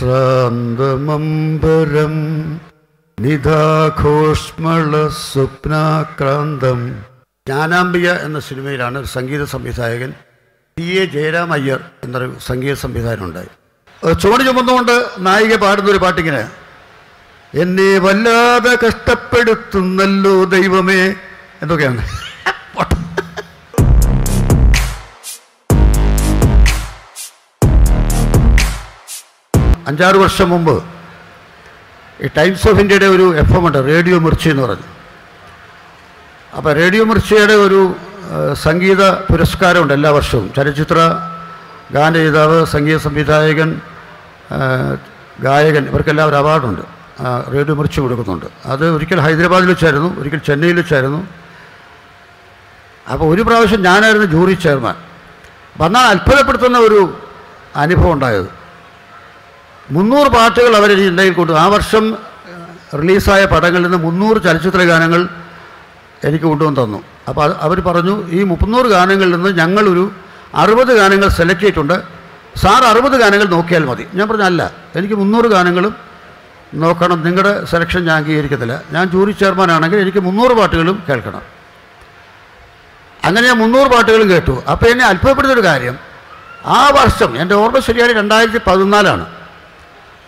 श्रान्तमम्बरं निदाघोष्मलस्वप्नाक्रान्तम् ज्ञानाम्बिക എന്ന സിനിമയിലാണ് സംഗീത സംവിധായകൻ T A Jayaram Iyer എന്നൊരു സംഗീത സംവിധായകനുണ്ടായി. ചുവട് ചുമന്നുകൊണ്ട് നായിക പാടുന്നൊരു പാട്ടിങ്ങനെ, എന്നെ വല്ലാതെ കഷ്ടപ്പെടുത്തുന്നല്ലോ ദൈവമേ എന്തൊക്കെയാണ് അഞ്ചാറ് വർഷം മുമ്പ് ഈ ടൈംസ് ഓഫ് ഇന്ത്യയുടെ ഒരു എഫ് എം ഉണ്ട്, റേഡിയോ മിർച്ചി എന്ന് പറഞ്ഞു. അപ്പോൾ റേഡിയോ മിർച്ചിയുടെ ഒരു സംഗീത പുരസ്കാരമുണ്ട് എല്ലാ വർഷവും. ചലച്ചിത്ര ഗാനരചയിതാവ്, സംഗീത സംവിധായകൻ, ഗായകൻ ഇവർക്കെല്ലാം ഒരു അവാർഡുണ്ട്, റേഡിയോ മിർച്ചി കൊടുക്കുന്നുണ്ട്. അത് ഒരിക്കൽ ഹൈദരാബാദിൽ വെച്ചായിരുന്നു, ഒരിക്കൽ ചെന്നൈയിൽ വെച്ചായിരുന്നു. അപ്പോൾ ഒരു പ്രാവശ്യം ഞാനായിരുന്നു ജൂറി ചെയർമാൻ. അപ്പം എന്നാൽ അത്ഭുതപ്പെടുത്തുന്ന ഒരു അനുഭവം ഉണ്ടായത്, 300 പാട്ടുകൾ അവർ ചിന്തയിൽ കൊണ്ടു. ആ വർഷം റിലീസായ പടങ്ങളിൽ നിന്ന് 300 ചലച്ചിത്ര ഗാനങ്ങൾ എനിക്ക് കൊണ്ടുവന്ന് തന്നു. അപ്പോൾ അവർ പറഞ്ഞു, ഈ 300 ഗാനങ്ങളിൽ നിന്ന് ഞങ്ങളൊരു 60 ഗാനങ്ങൾ സെലക്ട് ചെയ്തിട്ടുണ്ട് സാർ, 60 ഗാനങ്ങൾ നോക്കിയാൽ മതി. ഞാൻ പറഞ്ഞു അല്ല, എനിക്ക് 300 ഗാനങ്ങളും നോക്കണം, നിങ്ങളുടെ സെലക്ഷൻ ഞാൻ അംഗീകരിക്കത്തില്ല. ഞാൻ ജൂറി ചെയർമാനാണെങ്കിൽ എനിക്ക് 300 പാട്ടുകളും കേൾക്കണം. അങ്ങനെ ഞാൻ 300 പാട്ടുകളും കേട്ടു. അപ്പോൾ എന്നെ അത്ഭുതപ്പെടുന്നൊരു കാര്യം, ആ വർഷം എൻ്റെ ഓർമ്മ ശരിയായി 2014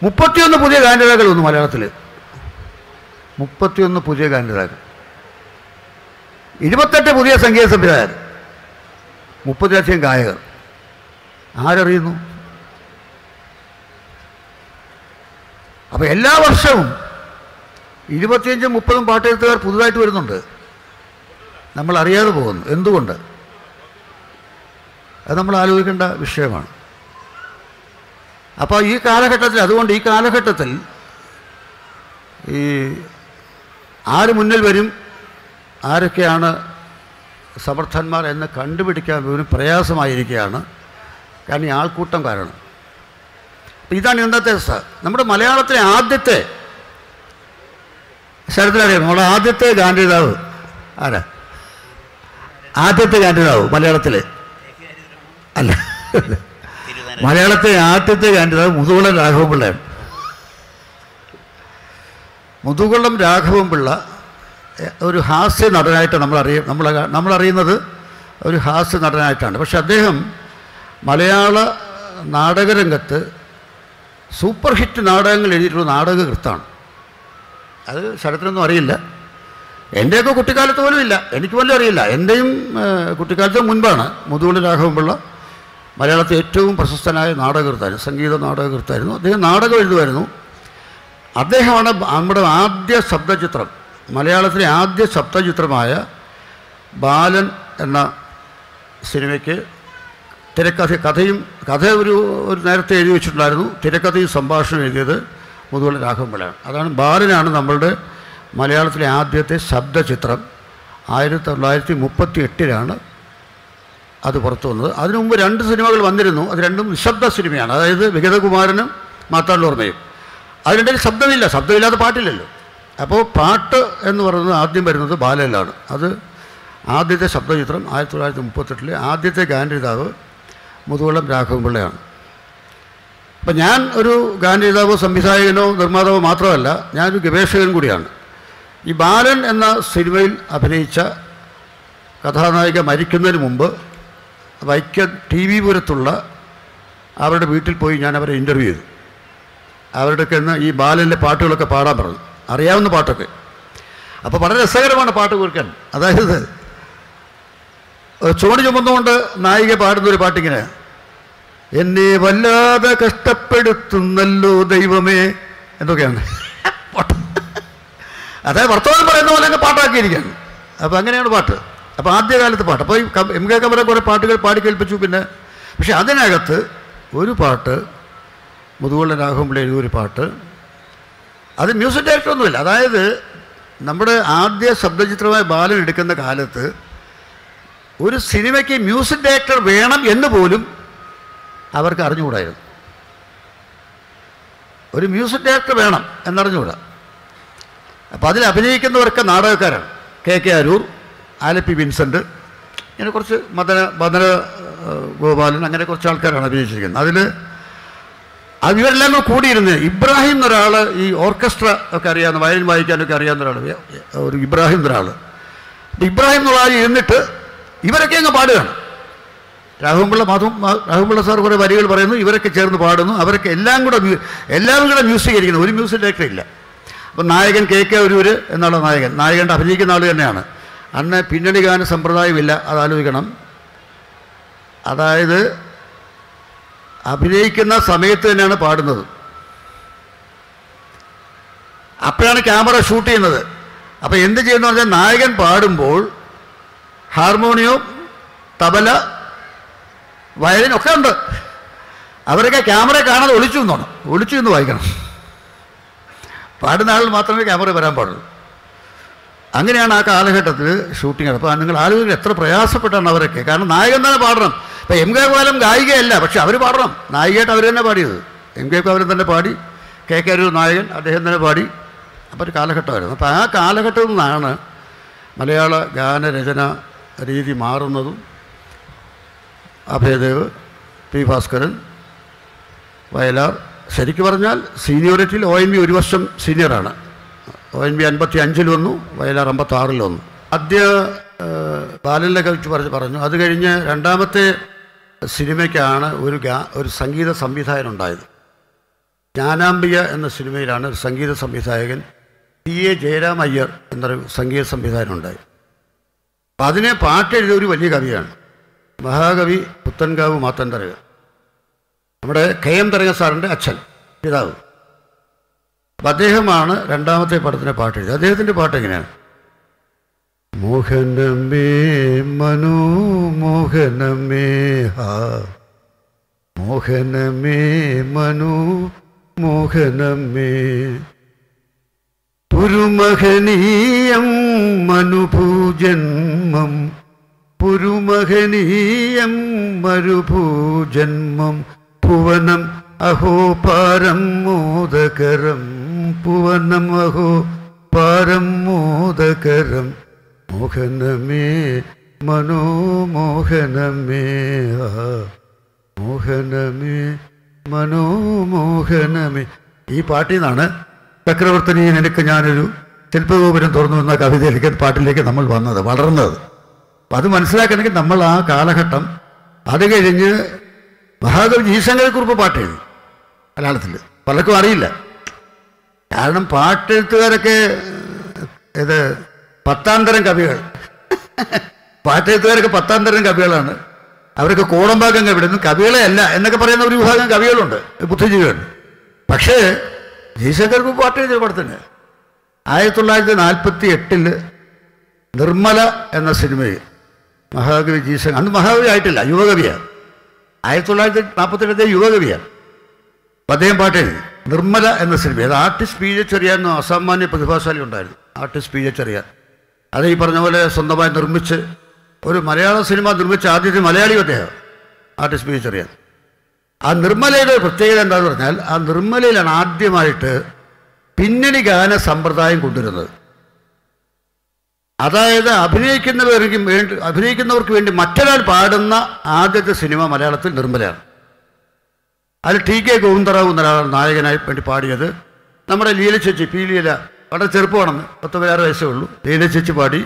31 പുതിയ ഗാനരചയിതാക്കൾ വന്നു മലയാളത്തിൽ. 31 പുതിയ ഗാനരചയിതാക്കൾ, 28 പുതിയ സംഗീത സംവിധായകർ, 30ലധികം ഗായകർ. ആരറിയുന്നു? അപ്പോൾ എല്ലാ വർഷവും 25-30 പാട്ടെഴുത്തുകാർ പുതുതായിട്ട് വരുന്നുണ്ട്, നമ്മൾ അറിയാതെ പോകുന്നു. എന്തുകൊണ്ട്? അത് നമ്മൾ ആലോചിക്കേണ്ട വിഷയമാണ്. അപ്പോൾ ഈ കാലഘട്ടത്തിൽ, അതുകൊണ്ട് ഈ കാലഘട്ടത്തിൽ ഈ ആര് മുന്നിൽ വരും, ആരൊക്കെയാണ് സമർത്ഥന്മാർ എന്ന് കണ്ടുപിടിക്കാൻ ഒരു പ്രയാസമായിരിക്കുകയാണ്, കാരണം ഈ ആൾക്കൂട്ടം കാരണം. അപ്പം ഇതാണ് ഇന്നത്തെ നമ്മുടെ മലയാളത്തിലെ ആദ്യത്തെ ശരത്തിലറിയാം, നമ്മുടെ ആദ്യത്തെ ഗാനരചയിതാവ് ആരാ? ആദ്യത്തെ ഗാനരചയിതാവ് മലയാളത്തിൽ അല്ല, മലയാളത്തെ ആദ്യത്തെ ഗാനരചയിതാവ് മുതുകുളം രാഘവൻപിള്ളയാണ്. മുതുകുളം രാഘവൻപിള്ള ഒരു ഹാസ്യ നടനായിട്ട് നമ്മളറിയുന്നത് ഒരു ഹാസ്യ നടനായിട്ടാണ്. പക്ഷെ അദ്ദേഹം മലയാള നാടകരംഗത്ത് സൂപ്പർ ഹിറ്റ് നാടകങ്ങൾ എഴുതിയിട്ടുള്ള നാടകകൃത്താണ്. അത് ശരത്തിനൊന്നും അറിയില്ല, എൻ്റെയൊക്കെ കുട്ടിക്കാലത്ത് പോലും ഇല്ല, എനിക്ക് പോലും അറിയില്ല. എൻ്റെയും കുട്ടിക്കാലത്തിന് മുൻപാണ് മുതുകുളം രാഘവൻപിള്ള മലയാളത്തെ ഏറ്റവും പ്രശസ്തനായ നാടകകൃത്തായിരുന്നു, സംഗീത നാടകകൃത്തായിരുന്നു. അദ്ദേഹം നാടകം എഴുതുമായിരുന്നു. അദ്ദേഹമാണ് നമ്മുടെ ആദ്യ ശബ്ദചിത്രം, മലയാളത്തിലെ ആദ്യ ശബ്ദചിത്രമായ ബാലൻ എന്ന സിനിമയ്ക്ക് കഥ ഒരു നേരത്തെ എഴുതി വെച്ചിട്ടുണ്ടായിരുന്നു. തിരക്കഥയും സംഭാഷണം എഴുതിയത് മുതുകുളം രാഘവൻപിള്ളയാണ്. അതാണ് ബാലനാണ് നമ്മളുടെ മലയാളത്തിലെ ആദ്യത്തെ ശബ്ദചിത്രം. 1938 അത് പുറത്തു വന്നത്. അതിനു മുമ്പ് 2 സിനിമകൾ വന്നിരുന്നു, അത് രണ്ടും നിശബ്ദ സിനിമയാണ്. അതായത് വിഗതകുമാരനും മാത്താണ്ഡോർമ്മയും. അതിനിടയിൽ ശബ്ദമില്ല, ശബ്ദമില്ലാത്ത പാട്ടില്ലല്ലോ. അപ്പോൾ പാട്ട് എന്ന് പറയുന്നത് ആദ്യം വരുന്നത് ബാലനിലാണ്. അത് ആദ്യത്തെ ശബ്ദചിത്രം 1938 ആദ്യത്തെ ഗാനരചയിതാവ് മുതുകുളം രാഘവൻപിള്ളയാണ്. അപ്പം ഞാൻ ഒരു ഗാനരചയിതാവോ സംവിധായകനോ നിർമ്മാതാവോ മാത്രമല്ല, ഞാനൊരു ഗവേഷകൻ കൂടിയാണ്. ഈ ബാലൻ എന്ന സിനിമയിൽ അഭിനയിച്ച കഥാനായിക മരിക്കുന്നതിന് മുമ്പ് വൈക്കം ടി വി പുരത്തുള്ള അവരുടെ വീട്ടിൽ പോയി ഞാൻ അവരെ ഇൻ്റർവ്യൂ ചെയ്തു. അവരുടെയൊക്കെ ഇന്ന് ഈ ബാലൻ്റെ പാട്ടുകളൊക്കെ പാടാൻ പറഞ്ഞു, അറിയാവുന്ന പാട്ടൊക്കെ. അപ്പോൾ വളരെ രസകരമാണ് പാട്ട് കേൾക്കാൻ. അതായത് ചുവട് ചുമന്നുകൊണ്ട് നായിക പാടുന്നൊരു പാട്ടിങ്ങനെ, എന്നെ വല്ലാതെ കഷ്ടപ്പെടുത്തുന്നല്ലോ ദൈവമേ എന്തൊക്കെയാണ് പാട്ട്. അതായത് വർത്തമാനം പറയുന്ന പോലെയൊക്കെ പാട്ടാക്കിയിരിക്കുകയാണ്. അപ്പോൾ അങ്ങനെയാണ് പാട്ട്. അപ്പോൾ ആദ്യകാലത്ത് പാട്ട്, അപ്പോൾ എം കെ കമല കുറേ പാട്ടുകൾ പാടി കേൾപ്പിച്ചു. പിന്നെ പക്ഷെ അതിനകത്ത് ഒരു പാട്ട്, മുതുകുളം രാഘവൻപിള്ള എഴുതിയ ഒരു പാട്ട്, അത് മ്യൂസിക് ഡയറക്ടറൊന്നുമില്ല. അതായത് നമ്മുടെ ആദ്യ ശബ്ദചിത്രമായ ബാലൻ എടുക്കുന്ന കാലത്ത് ഒരു സിനിമയ്ക്ക് മ്യൂസിക് ഡയറക്ടർ വേണം എന്ന് പോലും അവർക്ക് അറിഞ്ഞുകൂടായിരുന്നു. ഒരു മ്യൂസിക് ഡയറക്ടർ വേണം എന്നറിഞ്ഞുകൂടാ. അപ്പോൾ അതിൽ അഭിനയിക്കുന്നവരൊക്കെ നാടകക്കാരാണ്. കെ അരൂർ, ആലപ്പി വിൻസെൻ്റ്, ഇങ്ങനെ കുറച്ച് മദന ഗോപാലൻ, അങ്ങനെ കുറച്ച് ആൾക്കാരാണ് അഭിനയിച്ചിരിക്കുന്നത്. അതിൽ अवरेल कूड़ी इब्राहिम ई ഓർക്കസ്ട്ര ഒക്കെ അറിയാവുന്ന വയലിൻ വായിക്കാനൊക്കെ അറിയാവുന്ന ഒരു ഇബ്രാഹിം ഇബ്രാഹിം ഇരുന്നിട്ട് ഇവരൊക്കെ അങ്ങ് പാടുകയാണ് രാഘവൻപിള്ള രാഘവൻപിള്ള സാർ കുറേ വരികൾ പറയുന്നു ഇവരൊക്കെ ചേർന്ന് പാടുന്നു അവരൊക്കെ എല്ലാവരും കൂടെ മ്യൂസിക് ആയിരിക്കുന്നു ഒരു മ്യൂസിക് ഡയറക്ടർ ഇല്ല അപ്പോൾ നായകൻ കെ അരൂർ എന്നുള്ള നായകൻ്റെ അഭിനയിക്കുന്ന ആൾ തന്നെയാണ് അന്ന് പിന്നണി ഗാന സമ്പ്രദായമില്ല അത് ആലോചിക്കണം അതായത് അഭിനയിക്കുന്ന സമയത്ത് തന്നെയാണ് പാടുന്നത് അപ്പോഴാണ് ക്യാമറ ഷൂട്ട് ചെയ്യുന്നത് അപ്പോൾ എന്ത് ചെയ്യുന്നു പറഞ്ഞാൽ നായകൻ പാടുമ്പോൾ ഹാർമോണിയം തബല വയലിനൊക്കെ ഉണ്ട് അവരൊക്കെ ക്യാമറ കാണാതെ ഒളിച്ചു എന്ന് വായിക്കണം പാടുന്ന ആൾ മാത്രമേ ക്യാമറ വരാൻ പാടുള്ളൂ അങ്ങനെയാണ് ആ കാലഘട്ടത്തിൽ ഷൂട്ടിംഗ് നടക്കുക അപ്പോൾ നിങ്ങൾ ആളുകൾ എത്ര പ്രയാസപ്പെട്ടാണ് അവരൊക്കെ കാരണം നായകൻ തന്നെ പാടണം അപ്പോൾ എം കെ കോലം ഗായികയല്ല പക്ഷെ അവർ പാടണം നായികയായിട്ട് അവർ തന്നെ പാടിയത് എം കെ കോലം തന്നെ പാടി കെ അരൂർ നായകൻ അദ്ദേഹം തന്നെ പാടി അപ്പോൾ ഒരു കാലഘട്ടമായിരുന്നു അപ്പോൾ ആ കാലഘട്ടത്തിൽ നിന്നാണ് മലയാള ഗാനരചന രീതി മാറുന്നതും അഭയദേവ് പി ഭാസ്കരൻ വയലാർ ശരിക്കു പറഞ്ഞാൽ സീനിയോറിറ്റിയിൽ ONV ഒരു വർഷം സീനിയറാണ് ONV 55 വന്നു വയലാർ 56 വന്നു ആദ്യ ബാലനിലൊക്കെ വെച്ച് പറഞ്ഞു അത് കഴിഞ്ഞ് രണ്ടാമത്തെ സിനിമയ്ക്കാണ് ഒരു സംഗീത സംവിധായകൻ ഉണ്ടായത് ജ്ഞാനാംബിക എന്ന സിനിമയിലാണ് ഒരു സംഗീത സംവിധായകൻ ടി.എ. ജയരാം അയ്യർ എന്നൊരു സംഗീത സംവിധായകൻ ഉണ്ടായി അപ്പം അതിനെ പാട്ടെഴുതിയ ഒരു വലിയ കവിയാണ് മഹാകവി പുത്തൻകാവ് മാത്തൻ തരകൻ നമ്മുടെ KM തരകൻ സാറിൻ്റെ അച്ഛൻ പിതാവ് അപ്പം അദ്ദേഹമാണ് രണ്ടാമത്തെ പടത്തിൻ്റെ പാട്ടെഴുതിയത് അദ്ദേഹത്തിൻ്റെ പാട്ട് എങ്ങനെയാണ് മോഹനമേ മനോ മോഹനമേ ഹാ മോഹനമേ മനോ മോഹനമേ പുരുമഹനീയം മനുഭൂജന്മം പുരുമഹനീയം മരുഭൂജന്മം ഭുവനം അഹോ പാരം മോദകരം ഭുവനം അഹോ പാരം മോദകരം മോഹനമേ മനോ മോഹനമേ ഹാ മോഹനമേ മനോ മോഹനമേ ഈ പാട്ടിൽ നിന്നാണ് ചക്രവർത്തിനി നിനക്ക് ഞാനൊരു ശില്പഗോപുരം തുറന്നു എന്ന കവിതയിലേക്ക് പാട്ടിലേക്ക് നമ്മൾ വന്നത് വളർന്നത് അത് മനസ്സിലാക്കണമെങ്കിൽ നമ്മൾ ആ കാലഘട്ടം അത് കഴിഞ്ഞ് മഹാകവി ജി. ശങ്കരക്കുറുപ്പ് പാട്ട് എഴുതി മലയാളത്തിൽ പലർക്കും അറിയില്ല കാരണം പാട്ടെഴുത്തുകാരൊക്കെ ഇത് പത്താംതരം കവികൾ പാട്ടെഴുത്തുകാരൊക്കെ പത്താംതരം കവികളാണ് അവരൊക്കെ കോടമ്പാകം കവിടുന്നു കവികളെ അല്ല എന്നൊക്കെ പറയുന്ന ഒരു വിഭാഗം കവികളുണ്ട് ബുദ്ധിജീവികളുണ്ട് പക്ഷേ ജയശങ്കർക്ക് പാട്ട് എഴുതിയ പടത്തിന് 1948 നിർമ്മല എന്ന സിനിമയിൽ മഹാകവി ജയശങ്കർ അന്ന് മഹാകവി ആയിട്ടില്ല യുവകവിയാണ് 1948 യുവകവിയാണ് അപ്പം അദ്ദേഹം പാട്ട് എഴുതി നിർമ്മല എന്ന സിനിമ അത് ആർട്ടിസ്റ്റ് പി ജെ ചെറിയാൻ എന്ന അസാമാന്യ പ്രതിഭാശാലി ഉണ്ടായിരുന്നു ആർട്ടിസ്റ്റ് പി ജെ ചെറിയാൻ അത് ഈ പറഞ്ഞ പോലെ സ്വന്തമായി നിർമ്മിച്ച് ഒരു മലയാള സിനിമ നിർമ്മിച്ച ആദ്യത്തെ മലയാളി അദ്ദേഹം ആർട്ടിസ്റ്റ് പി ജെ ചെറിയാൻ ആ നിർമ്മലയുടെ പ്രത്യേകത എന്താണെന്ന് പറഞ്ഞാൽ ആ നിർമ്മലയിലാണ് ആദ്യമായിട്ട് പിന്നണി ഗാന സമ്പ്രദായം കൊണ്ടുവരുന്നത് അതായത് അഭിനയിക്കുന്നവർക്ക് വേണ്ടി മറ്റൊരാൾ പാടുന്ന ആദ്യത്തെ സിനിമ മലയാളത്തിൽ നിർമ്മലയാണ് അതിൽ TK ഗോവിന്ദറാവു എന്നൊരാളാണ് നായകനായി വേണ്ടി പാടിയത് നമ്മുടെ ലീല ചേച്ചി പി ലീല വളരെ ചെറുപ്പമാണെന്ന് 16 വയസ്സേ ഉള്ളൂ ലീല ചേച്ചി പാടി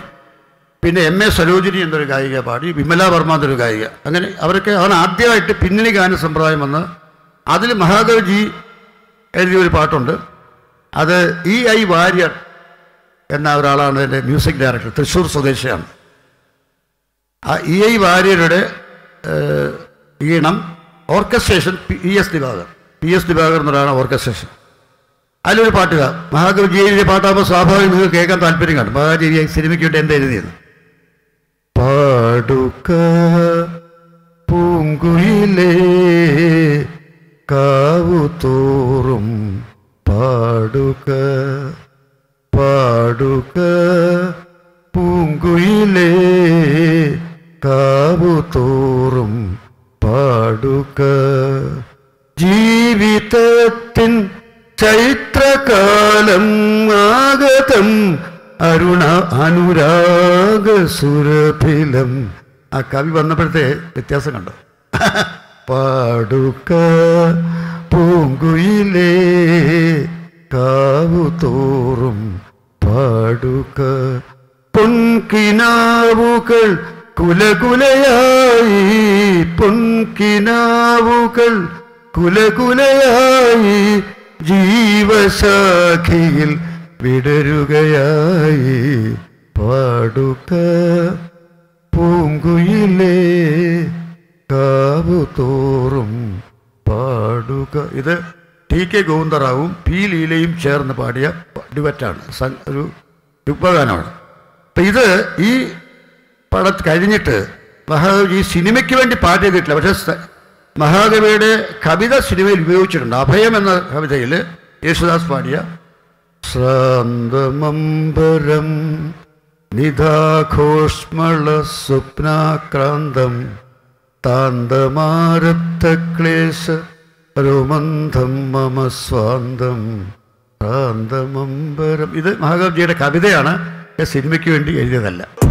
പിന്നെ MA സരോജിനി എന്നൊരു ഗായിക പാടി വിമല വർമ്മ എന്നൊരു ഗായിക അങ്ങനെ അവരൊക്കെ അവൻ ആദ്യമായിട്ട് പിന്നണി ഗാന സമ്പ്രദായം വന്ന് അതിൽ മഹാകവി ജി എഴുതിയൊരു പാട്ടുണ്ട് അത് E.I. വാര്യർ എന്ന ഒരാളാണ് എൻ്റെ മ്യൂസിക് ഡയറക്ടർ തൃശ്ശൂർ സ്വദേശിയാണ് ആ E.I. വാര്യരുടെ ഈണം ഓർക്കസ്ട്രേഷൻ പി എസ് ദിവാകർ എന്നൊരാളാണ് ഓർക്കസ്ട്രേഷൻ അതിലൊരു പാട്ടുക മഹാകവി ജി എഴുതിയ പാട്ടാകുമ്പോൾ സ്വാഭാവികം നിങ്ങൾക്ക് കേൾക്കാൻ താല്പര്യം കാണും മഹാകവി ജി സിനിമയ്ക്ക് വേണ്ടി എന്താ എഴുതിയത് പാടുക പൂങ്കുയിലേ കാവുതോറും പാടുക പാടുക പൂങ്കുയിലേ കാവുതോറും പാടുക ജീവിതത്തിൻ ചൈത്രകാലം ആഗതം അരുണ അനുരാഗസുരഭിലം ആ കവി വന്നപ്പോഴത്തെ വ്യത്യാസം കണ്ടോ പാടുക പൂങ്കുയിലേ കാവുതോറും പാടുക പൊൻകിനാവുകൾ കുലകുലയായി പൊൻകിനാവുകൾ കുലകുലയായി ജീവശാഖയിൽ വിടരുകയായി പാടുക പൂങ്കുയിലേ കാവുതോറും പാടുക. ഇത് ടി കെ ഗോവിന്ദറാവും പി ലീലയും ചേർന്ന് പാടിയ ഡുവറ്റാണ്, ഒരു രുഗ്പഗാനമാണ്. അപ്പം ഇത് ഈ പടം കഴിഞ്ഞിട്ട് മഹാകവി ഈ സിനിമയ്ക്ക് വേണ്ടി പാട്ട് ചെയ്തിട്ടില്ല, പക്ഷേ മഹാകവിയുടെ കവിത സിനിമയിൽ ഉപയോഗിച്ചിട്ടുണ്ട്. അഭയം എന്ന കവിതയിൽ യേശുദാസ് പാടിയ ശ്രാന്തമംബരം നിധാഘോഷ്മള സ്വപ്നാക്രാന്തം താന്തമാരത്തക്ലേശ രോമന്ധം മമ സ്വാന്തം താന്തമംബരം. ഇത് മഹാകവിയുടെ കവിതയാണ്, സിനിമയ്ക്ക് വേണ്ടി എഴുതിയതല്ല.